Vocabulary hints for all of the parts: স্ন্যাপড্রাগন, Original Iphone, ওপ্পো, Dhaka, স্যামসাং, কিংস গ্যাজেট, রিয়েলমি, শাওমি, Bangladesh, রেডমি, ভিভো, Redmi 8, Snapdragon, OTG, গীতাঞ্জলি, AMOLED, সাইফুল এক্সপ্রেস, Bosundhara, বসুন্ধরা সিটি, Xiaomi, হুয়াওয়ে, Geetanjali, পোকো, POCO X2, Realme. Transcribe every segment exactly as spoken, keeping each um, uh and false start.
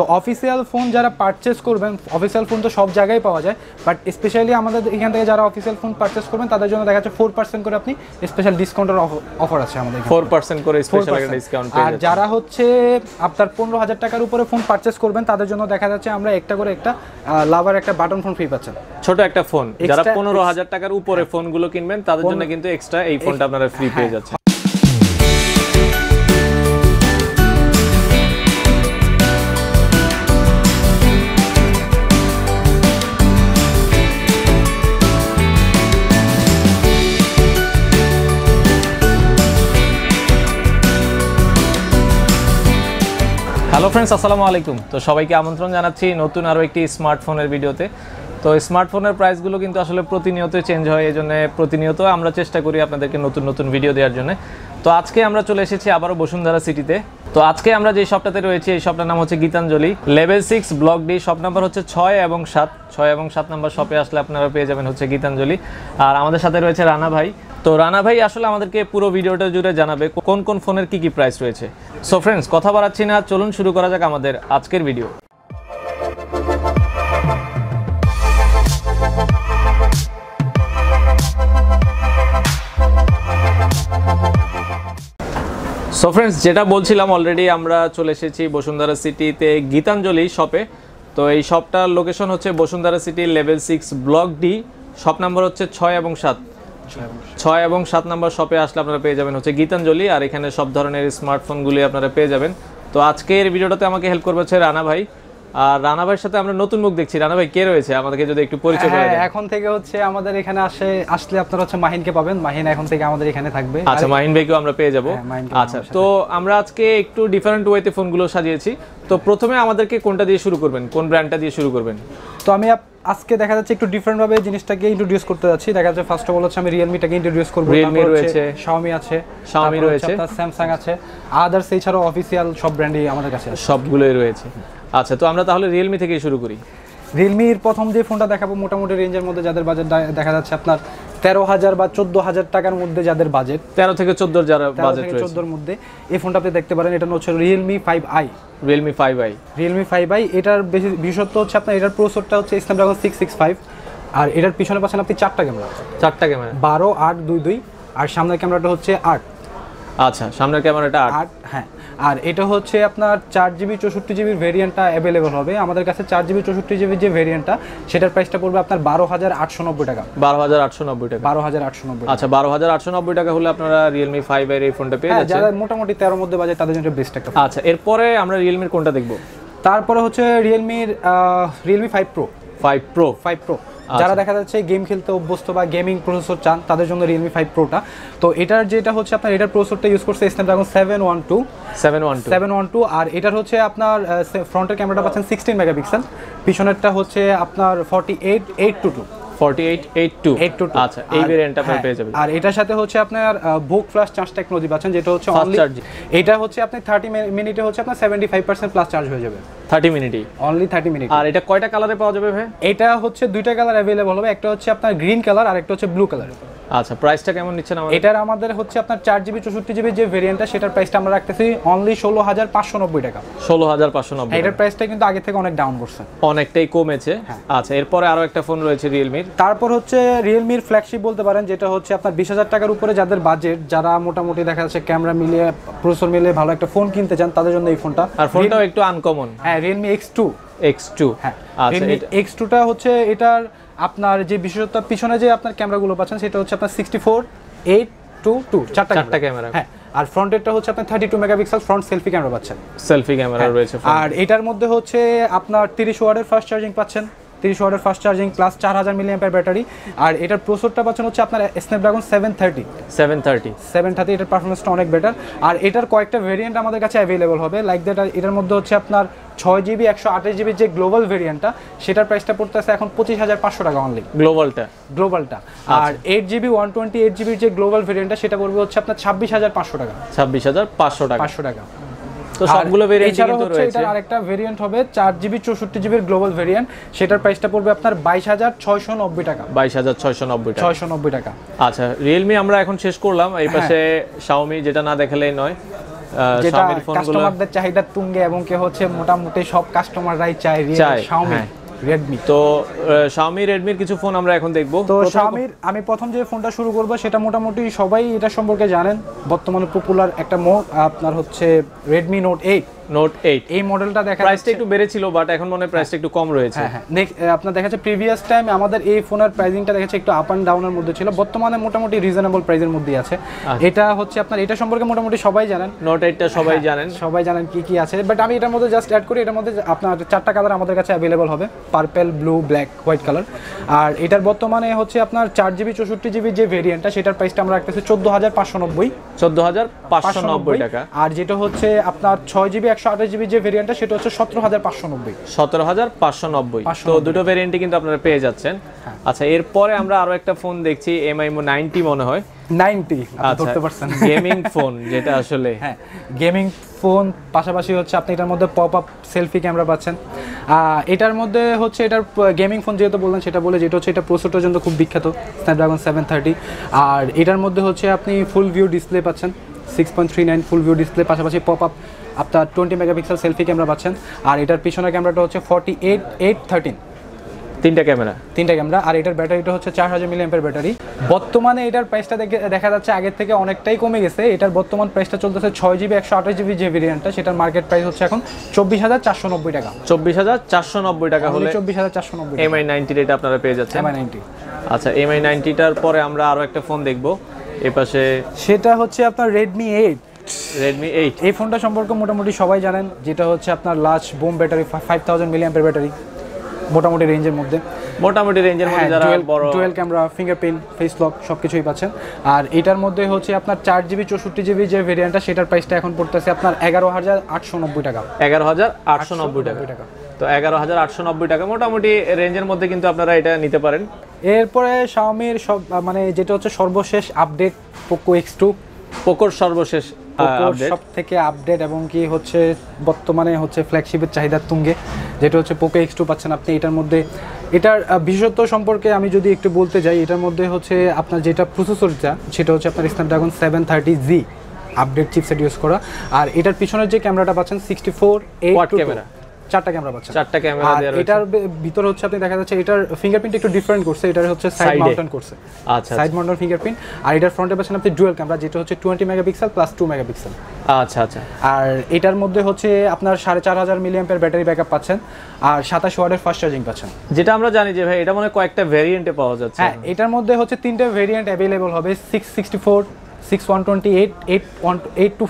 তো official phone যারা purchase করবেন, অফিসিয়াল ফোন তো সব জায়গায় পাওয়া যায়, বাট স্পেশালি আমাদের এখান থেকে যারা অফিসিয়াল ফোন পারচেস করবেন তাদের জন্য দেখা যাচ্ছে ফোর পার্সেন্ট করে আপনি স্পেশাল ডিসকাউন্টের অফার আছে আমাদের, ফোর পার্সেন্ট করে স্পেশাল একটা ডিসকাউন্ট। আর যারা হচ্ছে আপনার পনেরো হাজার টাকার উপরে ফোন পারচেস করবেন তাদের জন্য দেখা যাচ্ছে আমরা একটা করে একটা লাভার একটা বাটন ফোন ফ্রি পাচ্ছেন, ছোট একটা ফোন। যারা পনেরো হাজার টাকার উপরে ফোনগুলো কিনবেন তাদের জন্য কিন্তু এক্সট্রা এই ফোনটা আপনারা ফ্রি পেয়ে যাচ্ছেন। হ্যালো ফ্রেন্ডস, আসসালামু আলাইকুম। তো সবাইকে আমন্ত্রণ জানাচ্ছি নতুন আরও একটি স্মার্টফোনের ভিডিওতে। তো স্মার্টফোনের প্রাইসগুলো কিন্তু আসলে প্রতিনিয়ত চেঞ্জ হয়, এই জন্য প্রতিনিয়ত আমরা চেষ্টা করি আপনাদেরকে নতুন নতুন ভিডিও দেওয়ার জন্য। তো আজকে আমরা চলে এসেছি আবারও বসুন্ধরা সিটিতে। তো আজকে আমরা যে শপটাতে রয়েছি এই শপটার নাম হচ্ছে গীতাঞ্জলি, level six block D, shop number হচ্ছে ছয় এবং সাত ছয় এবং সাত নাম্বার শপে আসলে আপনারা পেয়ে যাবেন হচ্ছে গীতাঞ্জলি। আর আমাদের সাথে রয়েছে রানা ভাই। তো রানা ভাই আসলে আমাদেরকে পুরো ভিডিওটা জুড়ে জানাবে কোন কোন ফোনের কী কী প্রাইস রয়েছে। সো ফ্রেন্ডস, কথা বাড়াচ্ছি না, চলুন শুরু করা যাক আমাদের আজকের ভিডিও। সো ফ্রেন্ডস, যেটা বলছিলাম অলরেডি আমরা চলে এসেছি বসুন্ধরা সিটিতে গীতাঞ্জলি শপে। তো এই শপটার লোকেশন হচ্ছে বসুন্ধরা সিটি level six block D, shop number হচ্ছে ছয় এবং সাত ছয় এবং সাত নাম্বার শপে আসলে আপনারা পেয়ে যাবেন হচ্ছে গীতাঞ্জলি। আর এখানে সব ধরনের স্মার্টফোনগুলি আপনারা পেয়ে যাবেন। তো আজকের ভিডিওটাতে আমাকে হেল্প করবে হচ্ছে রানা ভাই। আর রানা ভাইয়ের সাথে আমরা নতুন মুখ দেখছি। রানা ভাই কে রয়েছে আমাদেরকে যদি একটু পরিচয় করিয়ে দেন। এখন থেকে হচ্ছে আমাদের এখানে আসে আসলে আপনারা হচ্ছে মাহিনকে পাবেন, মাহিন এখন থেকে আমাদের এখানে থাকবে। আচ্ছা, মাহিন ভাইকেও আমরা পেয়ে যাব। আচ্ছা, তো আমরা আজকে একটু ডিফারেন্ট ওয়েতে ফোনগুলো সাজিয়েছি। তো প্রথমে আমাদেরকে কোনটা দিয়ে শুরু করবেন, কোন ব্র্যান্ডটা দিয়ে শুরু করবেন? তো আমি আজকে দেখা যাচ্ছে একটু ডিফারেন্ট ভাবে জিনিসটাকে ইন্ট্রোডিউস করতে যাচ্ছি। দেখা যাচ্ছে ফার্স্ট অফ অল হচ্ছে আমি রিয়েলমিটাকে ইন্ট্রোডিউস করব। রিয়েলমি রয়েছে, শাওমি আছে, শাওমি রয়েছে, তার স্যামসাং আছে, আদার্স এছাড়াও অফিশিয়াল সব ব্র্যান্ডই আমাদের কাছে আছে, সবগুলোই রয়েছে। আচ্ছা, তো আমরা তাহলে রিয়েলমি থেকে শুরু করি। রিয়েলমির প্রথম যে ফোনটা দেখাবো মোটামুটি রেঞ্জের মধ্যে, যাদের বাজেট দেখা যাচ্ছে আপনার তেরো হাজার বা চোদ্দ হাজার টাকার মধ্যে, যাদের বাজেট তেরো থেকে চোদ্দ যারা বাজেট রয়েছে চোদ্দোর মধ্যে এই ফোনটা আপনি দেখতে পারেন। এটা হচ্ছে রিয়েলমি five i রিয়েলমি five i রিয়েলমি five i এটার বেশি বিশেষত্ব হচ্ছে আপনার এটার প্রসেসরটা হচ্ছে স্ন্যাপড্রাগন সিক্স সিক্স ফাইভ। আর এটার পিছনে পাচ্ছেন আপনি চারটা ক্যামেরা, চারটা ক্যামেরা বারো আট দুই দুই আর সামনের ক্যামেরাটা হচ্ছে আট। আচ্ছা, সামনের ক্যামেরাটা আট, হ্যাঁ। আর এটা হচ্ছে আপনার চার জিবি চৌষট্টি জিবির ভেরিয়েন্টটা অ্যাভেলেবেল হবে আমাদের কাছে। চার জিবি চৌষট্টি জিবির যে ভেরিয়েন্টটা সেটার প্রাইসটা পড়বে আপনার বারো হাজার আটশো নব্বই টাকা বারো হাজার আটশো নব্বই টাকা বারো হাজার আটশো নব্বই আচ্ছা, বারো হাজার আটশো নব্বই টাকা হলে আপনারা রিয়েলমি ফাইভ এর এই ফোনটা পেয়ে যাচ্ছেন। যারা মোটামুটি তেরোর মধ্যে বাজে তাদের জন্য বেস্ট একটা। আচ্ছা, এরপরে আমরা রিয়েলমির কোনটা দেখবো? তারপরে হচ্ছে রিয়েলমির রিয়েলমি five pro five pro five pro যারা দেখা যাচ্ছে গেম খেলতে অভ্যস্ত বা গেমিং প্রসেসর চান তাদের জন্য রিয়েলমি ফাইভ প্রোটা। তো এটার যেটা হচ্ছে আপনার এটার প্রসেসরটা ইউজ করছে স্ন্যাপড্রাগন seven one two seven one two. আর এটার হচ্ছে আপনার ফ্রন্টের ক্যামেরাটা পাচ্ছেন সিক্সটিন মেগাপিক্সেল, পিছনেরটা হচ্ছে আপনার forty eight eight two two forty eight eight two eight two. আচ্ছা, এই ভেরিয়েন্টটা আপনি পেয়ে যাবেন। আর এটার সাথে হচ্ছে আপনার বুক ফ্লাশ চার্জ টেকনোলজি পাচ্ছেন, যেটা হচ্ছে অনলি এটা হচ্ছে আপনি থার্টি মিনিটে হচ্ছে আপনার seventy five percent plus charge হয়ে যাবে, থার্টি মিনিটই, অনলি থার্টি মিনিট। আর এটা কয়টা কালারে পাওয়া যাবে ভাই? এটা হচ্ছে দুইটা কালার अवेलेबल হবে, একটা হচ্ছে আপনার গ্রিন কালার আর একটা হচ্ছে ব্লু কালার। আচ্ছা, প্রাইসটা কেমন নিচ্ছেন আমাদের? এটার আমাদের হচ্ছে আপনার চার জিবি চৌষট্টি জিবি যে ভেরিয়েন্টটা সেটার প্রাইসটা আমরা রাখতেছি অনলি ষোলো হাজার পাঁচশো নব্বই টাকা, ষোলো হাজার পাঁচশো নব্বই। এটার প্রাইসটা কিন্তু আগে থেকে অনেক ডাউন করছে, অনেকটাই কমেছে। আচ্ছা, এরপরে আরো একটা ফোন রয়েছে রিয়েলমির। তারপর হচ্ছে রিয়েলমির ফ্ল্যাগশিপ বলতে পারেন, যেটা হচ্ছে আপনার বিশ হাজার টাকার উপরে যাদের বাজেট, যারা মোটামুটি দেখা যাচ্ছে ক্যামেরা মিলিয়ে প্রসেসর মিলিয়ে ভালো একটা ফোন কিনতে চান তাদের জন্য এই ফোনটা। আর ফোনটাও একটু আনকমন, হ্যাঁ, রিয়েলমি X two X two. হ্যাঁ, রিয়েলমি এক্স টু টা হচ্ছে এটার আপনার যে বিশেষত্ব পিছনে যে আপনার ক্যামেরাগুলো পাচ্ছেন সেটা হচ্ছে আপনার sixty four eight two two, চারটা চারটা ক্যামেরা, হ্যাঁ। আর ফ্রন্টেরটা হচ্ছে আপনার thirty two megapixel front selfie camera পাচ্ছেন, সেলফি ক্যামেরা রয়েছে। আর এটার মধ্যে হচ্ছে আপনার তিরিশ ওয়াটের ফাস্ট চার্জিং পাচ্ছেন, তিরিশ ওয়াটের ফাস্ট চার্জিং প্লাস চার হাজার মিলি অ্যাম্পিয়ার ব্যাটারি। আর এটার প্রসেসরটা পাচ্ছেন হচ্ছে আপনার স্ন্যাপড্রাগন seven thirty seven thirty seven thirty. এটার পারফরমেন্সটা অনেক বেটার। আর এটার কয়েকটা ভেরিয়েন্ট আমাদের কাছে অ্যাভেলেবল হবে লাইক দ্যাট। আর এটার মধ্যে হচ্ছে আপনার ছয় জিবি একশো আঠাশ জিবির যে গ্লোবাল ভেরিয়েন্টটা সেটার প্রাইসটা পড়তেছে এখন পঁচিশ হাজার পাঁচশো টাকা অনলি, গ্লোবালটা গ্লোবালটা আর eight GB one twenty eight জিবির যে গ্লোবাল ভেরিয়েন্টটা সেটা পড়বে হচ্ছে আপনার ছাব্বিশ হাজার পাঁচশো টাকা ছাব্বিশ হাজার পাঁচশো টাকা পাঁচশো টাকা তো সবগুলো ভেরিয়েন্ট কিন্তু রয়েছে। এটার আরেকটা ভেরিয়েন্ট হবে চার জিবি চৌষট্টি জিবি এর গ্লোবাল ভেরিয়েন্ট, সেটার প্রাইসটা পড়বে আপনার বাইশ হাজার ছয়শো নব্বই টাকা, বাইশ হাজার ছয়শো নব্বই টাকা। আচ্ছা, Realme আমরা এখন শেষ করলাম। এই পাশে Xiaomi, যেটা না দেখালেই নয়। যেটা কাস্টমারদের চাহিদা তুঙ্গে এবং কে হচ্ছে মোটামুটি সব কাস্টমাররাই চায় Xiaomi Redmi। তো Xiaomi Redmi এর কিছু ফোন আমরা এখন দেখব। তো Xiaomi আমি প্রথম যে ফোনটা শুরু করব সেটা মোটামুটি সবাই এটা সম্পর্কে জানেন, বর্তমানে পপুলার একটা মোড আপনার হচ্ছে Redmi Note eight Note eight এই মডেলটা দেখা প্রাইসটা একটু বেড়েছিল বাট এখন মনে প্রাইসটা একটু কম রয়েছে। হ্যাঁ আপনারা দেখাচ্ছে প্রিভিয়াস টাইম আমাদের এই ফোনের প্রাইসিংটা দেখাচ্ছে একটু আপ এন্ড ডাউনের মধ্যে ছিল, বর্তমানে মোটামুটি রিজনেবল প্রাইসের মধ্যে আছে। এটা হচ্ছে আপনার এটা সম্পর্কে মোটামুটি সবাই জানেন, Note eight টা সবাই জানেন, সবাই জানেন কি কি আছে, বাট আমি এটার মধ্যে জাস্ট অ্যাড করি এটার মধ্যে আপনার চারটা কালার আমাদের কাছে अवेलेबल হবে, purple, blue, black, white colour. আর এটার বর্তমানে হচ্ছে আপনার চার জিবি চৌষট্টি জিবি যে ভেরিয়েন্টটা সেটার প্রাইসটা আমরা রাখতেছি চোদ্দ হাজার পাঁচশো নব্বই চোদ্দ হাজার পাঁচশো নব্বই টাকা। আর যেটা হচ্ছে আপনার ছয় জিবি একশো আঠাশ জিবি যে ভেরিয়েন্টটা সেটা হচ্ছে সতেরো হাজার পাঁচশো নব্বই সতেরো হাজার পাঁচশো নব্বই। তো দুটো ভেরিয়েন্টই কিন্তু আপনারা পেয়ে যাচ্ছেন। আচ্ছা এরপরে আমরা আরো একটা ফোন দেখছি এমআইমো নব্বই মনে হয় নব্বই ধরতে পারছেন, গেমিং ফোন যেটা আসলে হ্যাঁ গেমিং ফোন, পাশাপাশি হচ্ছে আপনি এটার মধ্যে পপ আপ সেলফি ক্যামেরা পাচ্ছেন। এটার মধ্যে হচ্ছে এটার গেমিং ফোন যেহেতু বললেন সেটা বলে যেটা হচ্ছে এটা প্রসেসরের জন্য খুব বিখ্যাত Snapdragon সেভেন থার্টি। আর এটার মধ্যে হচ্ছে আপনি ফুল ভিউ ডিসপ্লে পাচ্ছেন six point three nine full view display, পাশাপাশি পপ আপ আপনার টোয়েন্টি মেগাপিক্সেল সেলফি ক্যামেরা পাচ্ছেন। আর এটার পিছনের ক্যামেরাটা হচ্ছে ফর্টি এইট এইট থার্টিন, তিনটা ক্যামেরা তিনটা ক্যামেরা। আর এটার ব্যাটারিটা হচ্ছে চার হাজার মিলি অ্যাম্পিয়ার ব্যাটারি। বর্তমানে এটার প্রাইসটা দেখা যাচ্ছে আগের থেকে অনেকটাই কমে গেছে, এটার বর্তমান প্রাইসটা চলতেছে ছয় জিবি একশো আঠাশ জিবি যে ভেরিয়েন্টটা সেটার মার্কেট প্রাইস হচ্ছে এখন চব্বিশ হাজার চারশো নব্বই টাকা চব্বিশ হাজার চারশো নব্বই টাকা হলে চব্বিশ হাজার চারশো নব্বই এমআই নাইনটির এটা আপনারা পেয়ে যাচ্ছেন এমআই নাইনটি। আচ্ছা এমআই নাইনটিটার পরে আমরা আরো একটা ফোন দেখবো এপাশে, সেটা হচ্ছে আপনার রেডমি এইট Redmi eight। এই ফোনটা সম্পর্কে মোটামুটি সবাই জানেন, যেটা হচ্ছে আপনার large boom battery five thousand milliampere battery, মোটামুটি রেঞ্জের মধ্যে মোটামুটি রেঞ্জের মধ্যে যারা বড় dual camera, fingerprint, face lock সবকিছুই পাচ্ছেন। আর এটার মধ্যে হচ্ছে আপনার চার জিবি চৌষট্টি জিবি যে ভেরিয়েন্টটা সেটার প্রাইসটা এখন পড়তেছে আপনার এগারো হাজার আটশো নব্বই টাকা এগারো হাজার আটশো নব্বই টাকা। তো এগারো হাজার আটশো নব্বই টাকা মোটামুটি রেঞ্জের মধ্যে কিন্তু আপনারা এটা নিতে পারেন। এরপরে Xiaomi এর সব মানে যেটা হচ্ছে সর্বশেষ আপডেট Poco এক্স টু, পোকোর সর্বশেষ সব থেকে আপডেট এবং কি হচ্ছে বর্তমানে হচ্ছে ফ্ল্যাগশিপের চাহিদার তুঙ্গে যেটা হচ্ছে Poco এক্স টু পাচ্ছেন আপনি। এটার মধ্যে এটার বিশেষত্ব সম্পর্কে আমি যদি একটু বলতে যাই, এটার মধ্যে হচ্ছে আপনার যেটা প্রসেসরটা সেটা হচ্ছে আপনার Snapdragon seven thirty G update chipset use করা। আর এটার পিছনের যে ক্যামেরাটা পাচ্ছেন সিক্সটি ফোর এইট ক্যামেরা, চারটা ক্যামেরা পাচ্ছেন চারটা ক্যামেরা দেয়া রয়েছে। এটার ভিতর হচ্ছে আপনি দেখা যাচ্ছে এটার ফিঙ্গারপ্রিন্ট একটু ডিফারেন্ট করছে, এটার হচ্ছে সাইড মাউন্টেন করছে। আচ্ছা সাইড মাউন্টেন ফিঙ্গারপ্রিন্ট। আর এটার ফ্রন্টে পাচ্ছেন আপনি ডুয়াল ক্যামেরা যেটা হচ্ছে twenty megapixel plus two megapixel. আচ্ছা আচ্ছা। আর এটার মধ্যে হচ্ছে আপনার সাড়ে চার হাজার মিলি অ্যাম্পিয়ার ব্যাটারি ব্যাকআপ পাচ্ছেন আর সাতাশ ওয়াটের ফাস্ট চার্জিং পাচ্ছেন, যেটা আমরা জানি যে ভাই এটা মানে কয়েকটা ভেরিয়েন্টে পাওয়া যাচ্ছে। হ্যাঁ এটার মধ্যে হচ্ছে তিনটে ভেরিয়েন্ট অ্যাভেলেবল হবে six sixty four, six one twenty eight, eight two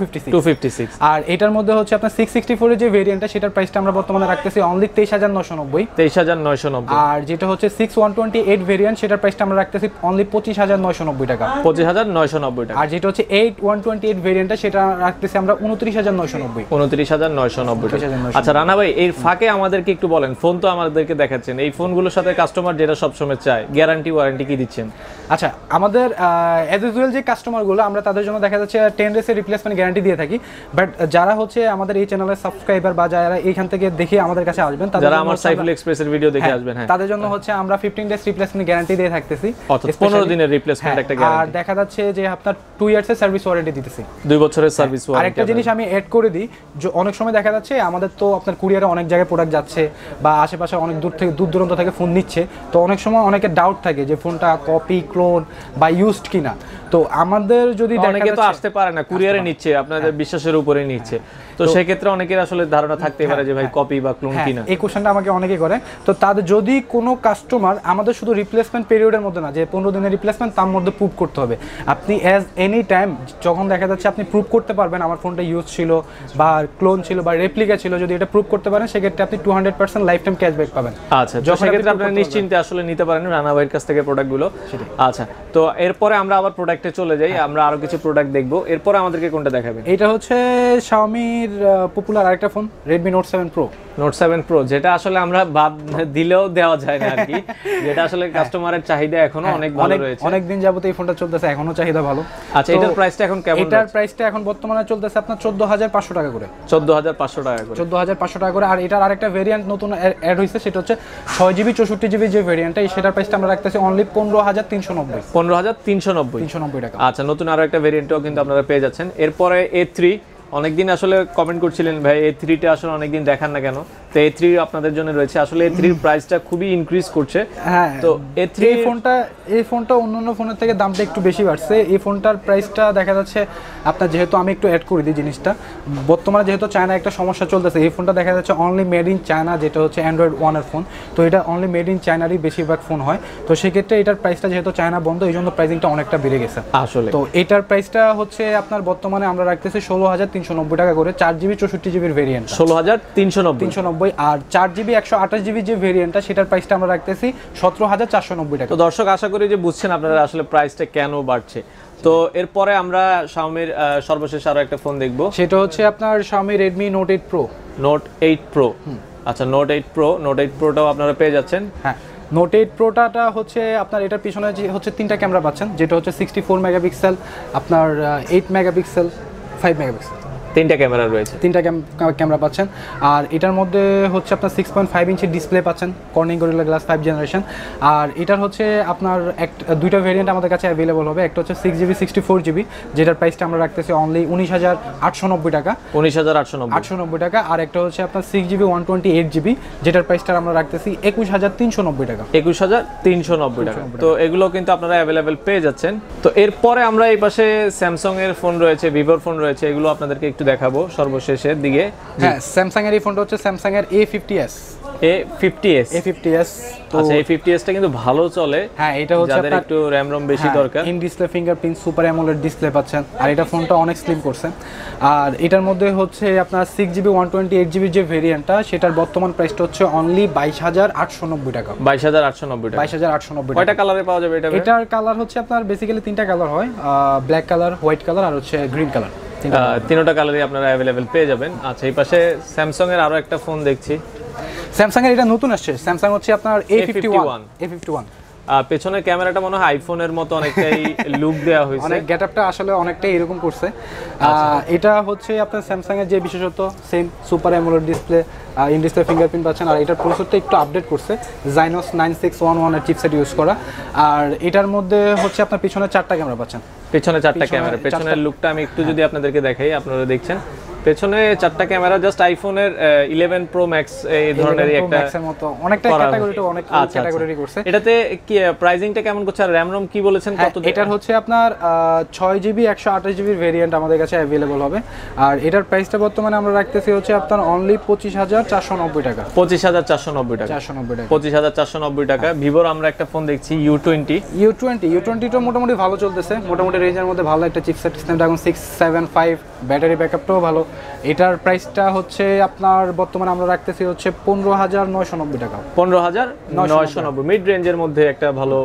fifty six. আর এটার মধ্যে হচ্ছে আপনার সিক্স সিক্সটি ফোর এর যে ভেরিয়েন্টটা সেটার প্রাইসটা আমরা বর্তমানে রাখতেছি অনলি তেইশ হাজার নয়শো নব্বই তেইশ হাজার নয়শো নব্বই। আর যেটা হচ্ছে six one twenty eight variant সেটার প্রাইসটা আমরা রাখতেছি অনলি পঁচিশ হাজার নয়শো নব্বই টাকা পঁচিশ হাজার নয়শো নব্বই টাকা। আর যেটা হচ্ছে এইট ওয়ান টোয়েন্টি এইট ভেরিয়েন্টটা সেটা রাখতেছি আমরা উনত্রিশ হাজার নয়শো নব্বই উনত্রিশ হাজার নয়শো নব্বই। আচ্ছা রানা ভাই এর ফাঁকে আমাদেরকে একটু বলেন, ফোন তো আমাদেরকে দেখাচ্ছেন, এই ফোনগুলোর সাথে কাস্টমার যেটা সবসময় চায় গ্যারান্টি ওয়ারেন্টি কি দিচ্ছেন? আচ্ছা আমাদের এজ ইউজুয়াল যে কাস্টমারগুলো আমরা তাদের জন্য দেখা যাচ্ছে টেন ডেজের রিপ্লেসমেন্ট গ্যারান্টি দিয়ে থাকি, বাট যারা হচ্ছে আমাদের এই চ্যানেলের সাবস্ক্রাইবার বা যারা এইখান থেকে দেখে আমাদের কাছে আসবেন তারা যারা আমার সাইফুল এক্সপ্রেসের ভিডিও দেখে আসবেন হ্যাঁ তাদের জন্য হচ্ছে আমরা ফিফটিন ডেজ রিপ্লেসমেন্ট গ্যারান্টি দিয়ে থাকতেছি, অর্থাৎ পনেরো দিনের রিপ্লেসমেন্ট একটা গ্যারান্টি। আর দেখা যাচ্ছে যে আপনার দুই ইয়ার্স এর সার্ভিস ওয়ারেন্টি দিতেছি, দুই বছরের সার্ভিস ওয়ারেন্টি। আরেকটা জিনিস আমি অ্যাড করে দিই, যে অনেক সময় দেখা যাচ্ছে আমাদের তো আপনার কুরিয়ারে অনেক জায়গায় প্রোডাক্ট যাচ্ছে বা আশেপাশে অনেক দূর থেকে দূর দূরান্ত থেকে ফোন নিচ্ছে, তো অনেক সময় অনেকে ডাউট থাকে যে ফোনটা কপি ক্লোন বা ইউজড কিনা। তো আমাদের যদি অনেকে তো আসতে পারে না কুরিয়ারে নিচ্ছে, আপনাদের বিশ্বাসের উপরে নিচ্ছে, তো সেই ক্ষেত্রে অনেকের আসলে ধারণা থাকতে পারে যে ভাই কপি বা ক্লোন কিনা, এই কোশ্চেনটা আমাকে অনেকে করে। তো তাদের যদি কোনো কাস্টমার আমাদের শুধু রিপ্লেসমেন্ট পিরিয়ডের মধ্যে না, যে পনেরো দিনের রিপ্লেসমেন্ট তার মধ্যে প্রুভ করতে হবে আপনি অ্যাজ এনি টাইম, যখন দেখা যাচ্ছে আপনি প্রুভ করতে পারবেন আমার ফোনটা ইউজ ছিল বা ক্লোন ছিল বা রেপ্লিকা ছিল, যদি এটা প্রুভ করতে পারেন সেক্ষেত্রে আপনি two hundred percent lifetime cashback পাবেন। আচ্ছা সেক্ষেত্রে আপনি নিশ্চিন্তে আসলে নিতে পারেন রানা ভাইয়ের কাছ থেকে প্রোডাক্টগুলো। আচ্ছা তো এরপরে আমরা আবার প্রোডাক্টে চলে যাই, আমরা আরো কিছু প্রোডাক্ট দেখবো। এরপরে আমাদেরকে কোনটা দেখাবেন? এটা হচ্ছে Xiaomi-র পপুলার আরেকটা phone Redmi Note seven Pro Note seven Pro, যেটা আসলে আমরা বাদ দিলেও দেওয়া যায় না আর কি, যেটা আসলে কাস্টমারের চাহিদা এখনো অনেক ভালো রয়েছে, অনেক দিন যাবত এই ফোনটা চলতেছে এখনো চাহিদা ভালো। আচ্ছা এটার প্রাইসটা এখন কেমন? এটার প্রাইসটা এখন বর্তমানে চলতেছে আপনার চোদ্দ হাজার পাঁচশো টাকা করে চোদ্দ হাজার পাঁচশো টাকা করে চোদ্দ হাজার পাঁচশো টাকা করে। আর এটার আরেকটা ভেরিয়েন্ট নতুন অ্যাড হইছে, সেটা হচ্ছে ছয় জিবি চৌষট্টি জিবি যে ভেরিয়েন্টটা সেটার প্রাইসটা আমরা রাখতেছি অনলি পনেরো হাজার তিনশো নব্বই পনেরো হাজার তিনশো নব্বই তিনশো নব্বই টাকা। আচ্ছা নতুন আরো একটা ভেরিয়েন্টও কিন্তু আপনারা পেয়ে যাচ্ছেন। এরপরে A থ্রি অনেকদিন আসলে কমেন্ট করছিলেন ভাই এ থ্রি টা আসলে অনেকদিন দেখান না কেন, তো এ থ্রি আপনাদের জন্য রয়েছে। আসলে এ থ্রি এর প্রাইসটা খুবই ইনক্রিজ করছে। হ্যাঁ, তো এ থ্রি এই ফোনটা এই ফোনটা অন্যান্য ফোনের থেকে দামটা একটু বেশি বাড়ছে। এই ফোনটার প্রাইসটা দেখা যাচ্ছে আপনার, যেহেতু আমি একটু অ্যাড করে দিই জিনিসটা, বর্তমানে যেহেতু চায়না একটা সমস্যা চলতেছে, এই ফোনটা দেখা যাচ্ছে অনলি মেড ইন চায়না, যেটা হচ্ছে অ্যান্ড্রয়েড ওয়ানের ফোন, তো এটা অনলি মেড ইন চায়নারই বেশিরভাগ ফোন হয়। তো সেক্ষেত্রে এটার প্রাইসটা যেহেতু চায়না বন্ধ, এই জন্য প্রাইসিংটা অনেকটা বেড়ে গেছে আসলে। তো এটার প্রাইসটা হচ্ছে আপনার বর্তমানে আমরা রাখতেছি ষোলো হাজার তিনশো নব্বই টাকা করে, চার জিবি চৌষট্টি জিবির ভেরিয়েন্ট ষোলো হাজার তিনশো নব্বই তিনশো নব্বই আর চার জিবি একশো আঠাশ জিবি যে ভেরিয়েন্টটা, সেটার প্রাইসটা আমরা রাখতেছি সতেরো হাজার চারশো নব্বই টাকা। তো দর্শক আশা করি যে বুঝছেন আপনারা আসলে প্রাইসটা কেন বাড়ছে। তো এরপরে আমরা শাওমির সর্বশেষ আরো একটা ফোন দেখবো, সেটা হচ্ছে আপনার শাওমি রেডমি Note eight Pro Note eight Pro আচ্ছা Note eight Pro Note eight প্রোটাও আপনারা পেয়ে যাচ্ছেন। হ্যাঁ, নোট এইট প্রোটা হচ্ছে আপনার এটার পিছনে যে হচ্ছে তিনটা ক্যামেরা পাচ্ছেন, যেটা হচ্ছে সিক্সটি ফোর মেগাপিক্সেল, আপনার এইট মেগাপিক্সেল, ফাইভ মেগাপিক্সেল, তিনটা ক্যামেরা রয়েছে, তিনটা ক্যামেরা পাচ্ছেন। আর এটার মধ্যে হচ্ছে আপনার সিক্স পয়েন্ট ফাইভ ইঞ্চের ডিসপ্লে পাচ্ছেন, Corning Gorilla glass five generation. আর এটার হচ্ছে আপনার এক দুইটা ভেরিয়েন্ট আমাদের কাছে অ্যাভেলেবল হবে, একটা হচ্ছে six GB sixty four GB যেটার প্রাইসটা আমরা রাখতেছি অনলি উনিশ হাজার আটশো নব্বই টাকা উনিশ হাজার আটশো নব্বই আটশো নব্বই টাকা আর একটা হচ্ছে আপনার six GB one twenty eight GB যেটার প্রাইসটা আমরা রাখতেছি একুশ হাজার তিনশো নব্বই টাকা একুশ হাজার তিনশো নব্বই টাকা তো এগুলো কিন্তু আপনারা অ্যাভেলেবেল পেয়ে যাচ্ছেন। তো এরপরে আমরা এই পাশে স্যামসং এর ফোন রয়েছে, ভিভোর ফোন রয়েছে, এগুলো আপনাদেরকে একটু দেখাবো সর্বশেষের দিকে। হ্যাঁ, স্যামসাং এর এই ফোনটা হচ্ছে স্যামসাং এর A fifty S A fifty S A fifty S আচ্ছা A fifty S টা কিন্তু ভালো চলে। হ্যাঁ, এটা হচ্ছে আপনাদের একটু RAM ROM বেশি দরকার, in display fingerprint super AMOLED display পাচ্ছেন। আর এটা ফোনটা অনেক স্লিম করছেন। আর এটার মধ্যে হচ্ছে আপনার six GB one twenty eight GB যে ভেরিয়েন্টটা, সেটার বর্তমান প্রাইসটা হচ্ছে অনলি বাইশ হাজার আটশো নব্বই টাকা বাইশ হাজার আটশো নব্বই টাকা বাইশ হাজার আটশো নব্বই টাকা। কয়টা কালারে পাওয়া যাবে এটা? এটার কালার হচ্ছে আপনার বেসিক্যালি তিনটা কালার হয়, ব্ল্যাক কালার, হোয়াইট কালার আর হচ্ছে গ্রিন কালার, তিনটা কালারই আপনারা अवेलेबल পেয়ে যাবেন। আচ্ছা, এই পাশে স্যামসাং এর আরো একটা ফোন দেখছি, স্যামসাং এর এটা নতুন আসছে, স্যামসাং হচ্ছে আপনার A fifty-one A fifty-one পেছনের ক্যামেরাটা মনে হয় আইফোনের মতো অনেকটাই লুক দেয়া হয়েছে, অনেক গেটআপটা আসলে অনেকটাই এরকম করছে। এটা হচ্ছে আপনার স্যামসাং এর যে বিশেষত্ব, same super AMOLED display, in display fingerprint পাচ্ছেন। আর এটার প্রসেসরটা একটু আপডেট করছে, Exynos nine six one one এর চিপসেট ইউজ করা। আর এটার মধ্যে হচ্ছে আপনার পিছনে চারটা ক্যামেরা পাচ্ছেন, পেছনে চারটা ক্যামেরা। পেছনের লুকটা আমি একটু যদি আপনাদেরকে দেখাই, আপনারা দেখছেন পেছনে চারটা ক্যামেরা, জাস্ট আইফোনের ইলেভেন প্রো ম্যাক্স এই ধরনেরই একটা মত, অনেকটা ক্যাটাগরিটা অনেক ক্যাটাগরি করছে। এটাতে কি প্রাইসিংটা কেমন করছে আর RAM ROM কি বলেছেন কত? এটার হচ্ছে আপনার সিক্স জিবি একশো আঠাশ জিবি ভেরিয়েন্ট আমাদের কাছে अवेलेबल হবে। আর এটার প্রাইসটা বর্তমানে আমরা রাখতেছি হচ্ছে আপনার অনলি পঁচিশ হাজার চারশো নব্বই টাকা পঁচিশ হাজার চারশো নব্বই টাকা পঁচিশ হাজার চারশো নব্বই টাকা। ভিভোর আমরা একটা ফোন দেখছি U twenty U twenty U twenty তো মোটামুটি ভালো চলতেছে, মোটামুটি রেঞ্জের মধ্যে ভালো একটা chipset, Snapdragon six seventy five, battery ব্যাকআপটাও ভালো। এটার প্রাইসটা হচ্ছে আপনার বর্তমানে আমরা রাখতেছি হচ্ছে পনেরো হাজার নয়শো নব্বই টাকা পনেরো হাজার নয়শো নব্বই মিড রেঞ্জের মধ্যে একটা ভালো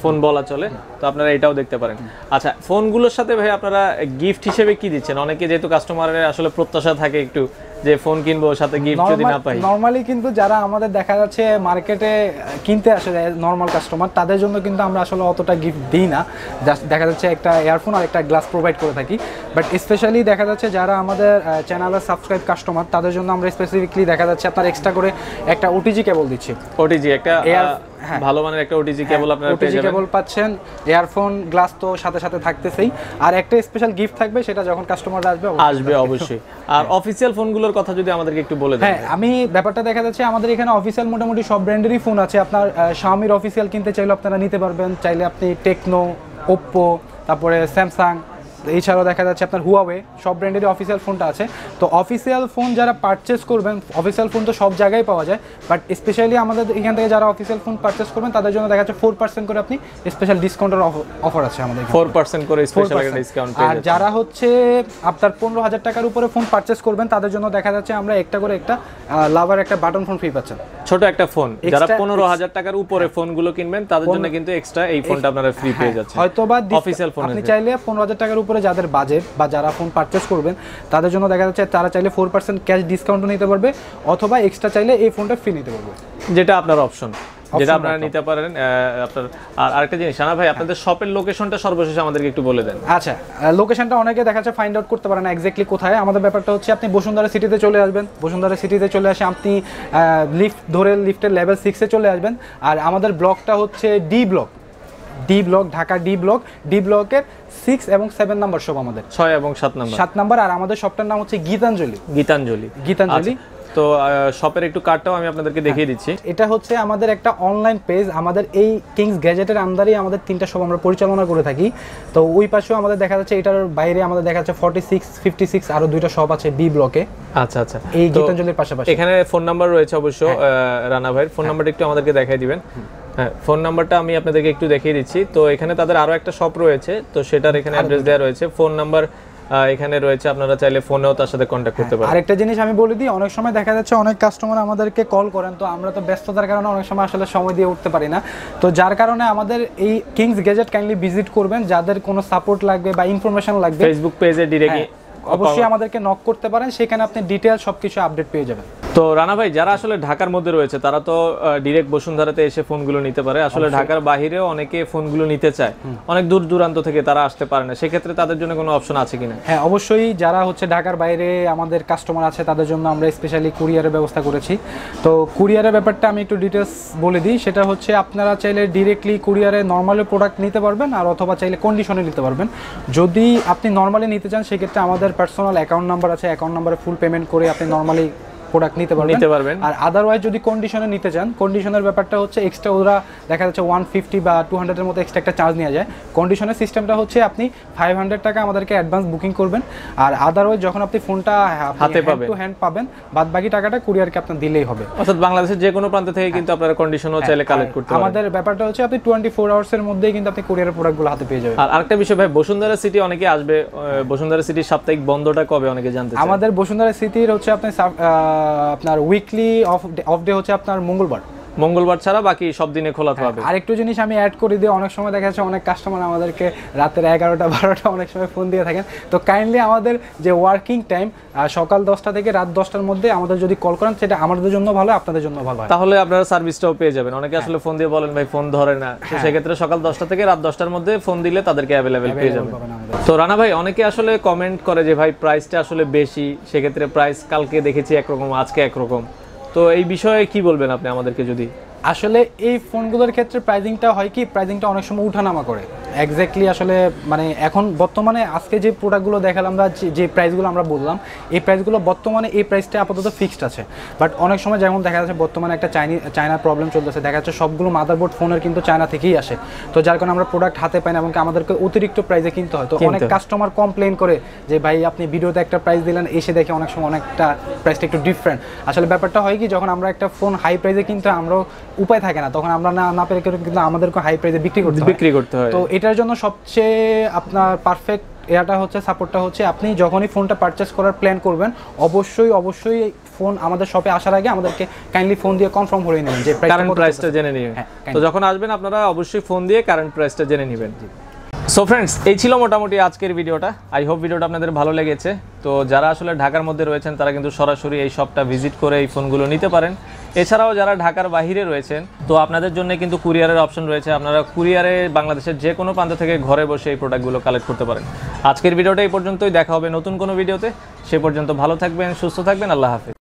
ফোন বলা চলে, তো আপনারা এটাও দেখতে পারেন। আচ্ছা, ফোনগুলোর সাথে ভাই আপনারা গিফট হিসেবে কি দিচ্ছেন? অনেকে যেহেতু কাস্টমারের আসলে প্রত্যাশা থাকে একটু যে ফোন কিনবো সাথে গিফট যদি না পাই, নরমালি কিন্তু যারা আমাদের দেখা যাচ্ছে মার্কেটে কিনতে আসে নরমাল কাস্টমার, তাদের জন্য কিন্তু আমরা আসলে অতটা গিফট দিই না, জাস্ট দেখা যাচ্ছে একটা ইয়ারফোন আর একটা গ্লাস প্রোভাইড করে থাকি। বাট স্পেশালি দেখা যাচ্ছে যারা আমাদের চ্যানেলের সাবস্ক্রাইব কাস্টমার, তাদের জন্য আমরা স্পেসিফিকলি দেখা যাচ্ছে আপনার এক্সট্রা করে একটা ওটিজি কেবল দিচ্ছি, ওটিজি একটা ভালো মানের একটা ওটিজি কেবল আপনারা পেয়ে যাবেন, ওটিজি কেবল পাচ্ছেন, ইয়ারফোন, গ্লাস তো সাথে সাথে থাকতেছেই, আর একটা স্পেশাল গিফট থাকবে, সেটা যখন কাস্টমাররা আসবে আসবে অবশ্যই। আর অফিশিয়াল ফোনগুলো কথা যদি আমাদেরকে একটু বলে দেন। হ্যাঁ, আমি ব্যাপারটা দেখা যাচ্ছে আমাদের এখানে অফিসিয়াল মোটামুটি সব ব্র্যান্ডেরই ফোন আছে। আপনার শাওমির অফিসিয়াল কিনতে চাইলে আপনারা নিতে পারবেন, চাইলে আপনি টেকনো, ওপ্পো, তারপরে স্যামসাং, এছাড়াও দেখা যাচ্ছে আপনার হুয়াওয়ে, সব ব্র্যান্ডেরই অফিসিয়াল ফোনটা আছে। তো অফিসিয়াল ফোন যারা পারচেস করবেন, অফিসিয়াল ফোন তো সব জায়গায় পাওয়া যায়, বাট স্পেশালি আমাদের এখান থেকে যারা অফিসিয়াল ফোন পারচেস করবেন, তাদের জন্য দেখা যাচ্ছে ফোর পার্সেন্ট করে আপনি স্পেশাল ডিসকাউন্টের অফার আছে আমাদের, ফোর পার্সেন্ট করে স্পেশাল ডিসকাউন্ট। আর যারা হচ্ছে আপনার পনেরো হাজার টাকার উপরে ফোন পারচেস করবেন, তাদের জন্য দেখা যাচ্ছে আমরা একটা করে একটা লাভার একটা বাটন ফোন ফ্রি পাচ্ছেন, ছোট একটা ফোন। যারা পনেরো হাজার টাকার উপরে ফোনগুলো কিনবেন, তাদের জন্য কিন্তু এক্সট্রা এই ফোনটা আপনারা ফ্রি পেয়ে যাচ্ছেন। হয়তো বা অফিসিয়াল ফোন আপনি চাইলে পনেরো হাজার টাকার উপরে যাদের বাজেট বা যারা ফোন পারচেস করবেন, তাদের জন্য দেখা যাচ্ছে তারা চাইলে ফোর পার্সেন্ট ক্যাশ ডিসকাউন্টও নিতে পারবে, অথবা এক্সট্রা চাইলে এই ফোনটা ফ্রি নিতে পারবে, যেটা আপনার অপশন, যেটা আপনারা নিতে পারেন আপনার। আর আরেকটা জিনিস শানা ভাই, আপনাদের শপের লোকেশনটা সর্বশেষ আমাদেরকে একটু বলে দেন। আচ্ছা, লোকেশনটা অনেকে দেখা যাচ্ছে ফাইন্ড আউট করতে পারে না এক্স্যাক্টলি কোথায় আমাদের, ব্যাপারটা হচ্ছে আপনি বসুন্ধরা সিটিতে চলে আসবেন, বসুন্ধরা সিটিতে চলে আসে আপনি লিফট ধরে লিফটের লেভেল সিক্সে চলে আসবেন। আর আমাদের ব্লকটা হচ্ছে D block D block, Dhaka D block, D ব্লকের সিক্স এবং সেভেন নাম্বার সব আমাদের, ছয় এবং সাত নাম্বার, সাত নাম্বার। আর আমাদের শপটার নাম হচ্ছে গীতাঞ্জলি। গীতাঞ্জলি গীতাঞ্জলি তো শপের একটু কার্ডটাও আমি আপনাদেরকে দেখিয়ে দিচ্ছি। এটা হচ্ছে আমাদের একটা অনলাইন পেজ, আমাদের এই কিংস গ্যাজেটের আন্ডারেই আমাদের তিনটা শপ আমরা পরিচালনা করে থাকি। তো ওই পাশেও আমাদের দেখা যাচ্ছে, এটার বাইরে আমাদের দেখা যাচ্ছে ফর্টি সিক্স ফিফটি সিক্স আরও দুইটা শপ আছে বি ব্লকে। আচ্ছা আচ্ছা, এই গীতাঞ্জলির পাশাপাশি এখানে ফোন নাম্বার রয়েছে অবশ্য। রানা ভাইয়ের ফোন নাম্বারটা একটু আমাদেরকে দেখাই দিবেন। হ্যাঁ, ফোন নাম্বারটা আমি আপনাদেরকে একটু দেখিয়ে দিচ্ছি। তো এখানে তাদের আরও একটা শপ রয়েছে, তো সেটার এখানে অ্যাড্রেস দেওয়া রয়েছে, ফোন নাম্বার এখানে রয়েছে, আপনারা চাইলে ফোনেও তার সাথে কন্ট্যাক্ট করতে পারেন। আরেকটা জিনিস আমি বলে দিই, অনেক সময় দেখা যাচ্ছে অনেক কাস্টমার আমাদেরকে কল করেন, তো আমরা তো ব্যস্ততার কারণে অনেক সময় আসলে সময় দিয়ে উঠতে পারি না। তো যার কারণে আমাদের এই কিংস গ্যাজেট কাইন্ডলি ভিজিট করবেন, যাদের কোনো সাপোর্ট লাগবে বা ইনফরমেশন লাগবে ফেসবুক পেজে ডিরেক্টলি অবশ্যই আমাদেরকে নক করতে পারেন, সেখানে আপনি ডিটেল সবকিছু আপডেট পেয়ে যাবেন। তো রানা ভাই, যারা আসলে ঢাকার মধ্যে রয়েছে তারা তো ডিরেক্ট বসুন্ধরাতে এসে ফোনগুলো নিতে পারে, আসলে ঢাকার বাইরেও অনেকে ফোনগুলো নিতে চায়, অনেক দূর দূরান্ত থেকে তারা আসতে পারে না, সেক্ষেত্রে তাদের জন্য কোনো অপশন আছে কিনা? হ্যাঁ অবশ্যই, যারা হচ্ছে ঢাকার বাইরে আমাদের কাস্টমার আছে তাদের জন্য আমরা স্পেশালি কুরিয়ারের ব্যবস্থা করেছি। তো কুরিয়ারের ব্যাপারটা আমি একটু ডিটেলস বলে দিই, সেটা হচ্ছে আপনারা চাইলে ডিরেক্টলি কুরিয়ারে নর্মালি প্রোডাক্ট নিতে পারবেন, আর অথবা চাইলে কন্ডিশনে নিতে পারবেন। যদি আপনি নর্মালি নিতে চান সেক্ষেত্রে আমাদের পার্সোনাল অ্যাকাউন্ট নাম্বার আছে, অ্যাকাউন্ট নাম্বারে ফুল পেমেন্ট করে আপনি নর্মালি প্রোডাক্ট নিতে পারবেন নিতে পারবেন আর আদারওয়াইজ যদি কন্ডিশনে নিতে চান, কন্ডিশনের ব্যাপারটা হচ্ছে এক্সট্রা, ওরা দেখা যাচ্ছে ওয়ান ফিফটি বা টু হান্ড্রেডের মতো এক্সট্রা একটা চার্জ নেওয়া যায়। কন্ডিশনের সিস্টেমটা হচ্ছে আপনি ফাইভ হান্ড্রেড টাকা আমাদেরকে অ্যাডভান্স বুকিং করবেন, আর আদারওয়াইজ যখন আপনি ফোনটা হাতে পাবেন টু হ্যান্ড পাবেন, বাদ বাকি টাকাটা কুরিয়ারকে আপনার দিলেই হবে। অর্থাৎ বাংলাদেশের যে কোনো প্রান্ত থেকে কিন্তু আপনারা কন্ডিশনও চাইলে কালেক্ট করতে পারবেন। আমাদের ব্যাপারটা হচ্ছে আপনি টোয়েন্টি ফোর আওয়ার্সের মধ্যেই কিন্তু আপনি কুরিয়ারের প্রোডাক্টগুলো হাতে পেয়ে যাবেন। আর আরেকটা বিষয় ভাই, বসুন্ধরা সিটি অনেকে আসবে, বসুন্ধরা সিটির সাপ্তাহিক বন্ধটা কবে অনেকে জানতে চায়? আমাদের বসুন্ধরা সিটির হচ্ছে আপনি আপনার উইকলি অফ অফ ডে হচ্ছে আপনার মঙ্গলবার, মঙ্গলবার ছাড়া বাকি সব দিনে খোলা থাকবে। আরেকটু জিনিস আমি অ্যাড করে দিই, অনেক সময় দেখা যাচ্ছে অনেক কাস্টমার আমাদেরকে রাতের এগারোটা বারোটা অনেক সময় ফোন দিয়ে থাকেন, তো কাইন্ডলি আমাদের যে ওয়ার্কিং টাইম সকাল দশটা থেকে রাত দশটার মধ্যে আমাদের যদি কল করেন সেটা আমাদের জন্য ভালো, আপনাদের জন্য ভালো, তাহলে আপনারা সার্ভিসটাও পেয়ে যাবেন। অনেকে আসলে ফোন দিয়ে বলেন ভাই ফোন ধরে না, তো সেক্ষেত্রে সকাল দশটা থেকে রাত দশটার মধ্যে ফোন দিলে তাদেরকে অ্যাভেলেবেল পেয়ে যাবেন। তো রানা ভাই, অনেকে আসলে কমেন্ট করে যে ভাই প্রাইসটা আসলে বেশি, সেক্ষেত্রে প্রাইস কালকে দেখেছি একরকম আজকে একরকম, তো এই বিষয়ে কি বলবেন আপনি আমাদেরকে? যদি আসলে এই ফোনগুলোর ক্ষেত্রে প্রাইজিংটা হয় কি, প্রাইজিংটা অনেক সময় উঠানামা করে এক্স্যাক্টলি, আসলে মানে এখন বর্তমানে আজকে যে প্রোডাক্টগুলো দেখালাম বা যে প্রাইসগুলো আমরা বললাম, এই প্রাইসগুলো বর্তমানে এই প্রাইসটা আপাতত ফিক্সড আছে। বাট অনেক সময় যেমন দেখা যাচ্ছে বর্তমানে একটা চাইনি চায়নার প্রবলেম চলতেছে, দেখা যাচ্ছে সবগুলো মাদারবোর্ড ফোনের কিন্তু চায়না থেকেই আসে, তো যার কারণে আমরা প্রোডাক্ট হাতে পাই না এবং আমাদেরকে অতিরিক্ত প্রাইসে কিনতে হয়। তো অনেক কাস্টমার কমপ্লেন করে যে ভাই আপনি ভিডিওতে একটা প্রাইস দিলেন, এসে দেখে অনেক সময় অনেকটা প্রাইসটা একটু ডিফারেন্ট। আসলে ব্যাপারটা হয় কি, যখন আমরা একটা ফোন হাই প্রাইসে কিনতে হয় আমরাও উপায় থাকে না, তখন আমরা না না পেরে কিন্তু আমাদেরকে হাই প্রাইসে বিক্রি করতে বিক্রি করতে হয়। তো এটার জন্য সবচেয়ে আপনার পারফেক্ট এটা হচ্ছে সাপোর্টটা হচ্ছে আপনি যখনই ফোনটা পারচেস করার প্ল্যান করবেন অবশ্যই অবশ্যই ফোন আমাদের শপে আসার আগে আমাদেরকে কাইন্ডলি ফোন দিয়ে কনফার্ম করে নেবেন যে কারেন্ট প্রাইসটা জেনে নেবেন। তো যখন আসবেন আপনারা অবশ্যই ফোন দিয়ে কারেন্ট প্রাইসটা জেনে নেবেন। সো ফ্রেন্ডস, এই ছিল মোটামুটি আজকের ভিডিওটা। আই হোপ ভিডিওটা আপনাদের ভালো লেগেছে। তো যারা আসলে ঢাকার মধ্যে রয়েছেন তারা কিন্তু সরাসরি এই শপটা ভিজিট করে এই ফোনগুলো নিতে পারেন। এছাড়াও যারা ঢাকার বাইরে রয়েছেন তো আপনাদের জন্য কিন্তু কুরিয়ারের অপশন রয়েছে, আপনারা কুরিয়ারে বাংলাদেশের যে কোনো প্রান্ত থেকে ঘরে বসে এই প্রোডাক্টগুলো কালেক্ট করতে পারেন। আজকের ভিডিওটা এই পর্যন্তই, দেখা হবে নতুন কোনো ভিডিওতে, সে পর্যন্ত ভালো থাকবেন, সুস্থ থাকবেন, আল্লাহ হাফেজ।